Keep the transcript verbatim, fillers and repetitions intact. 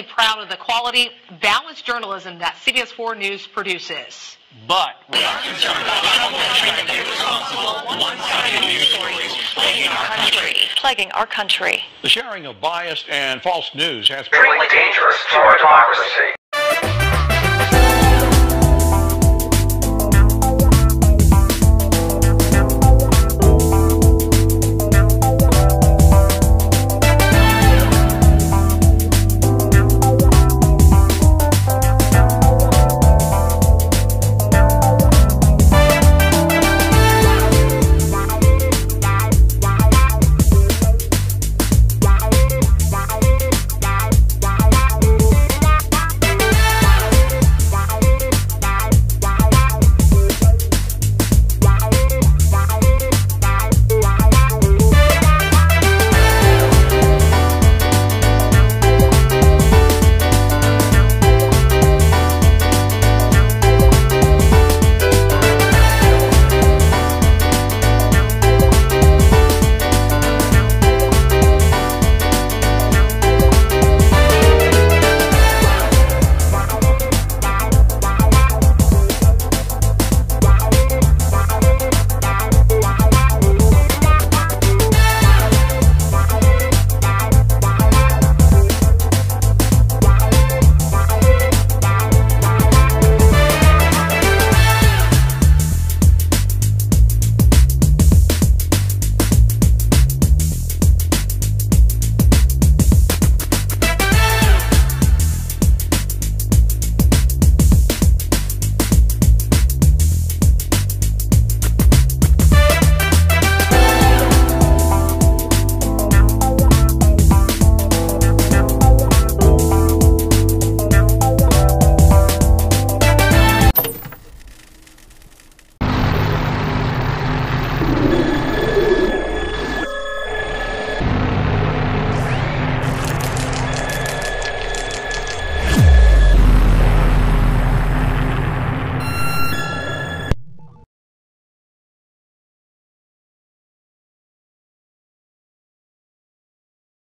really proud of the quality, balanced journalism that C B S four News produces. But we are concerned about the irresponsible, one-sided news stories plaguing our country. Plaguing our country. The sharing of biased and false news has been really dangerous to our democracy.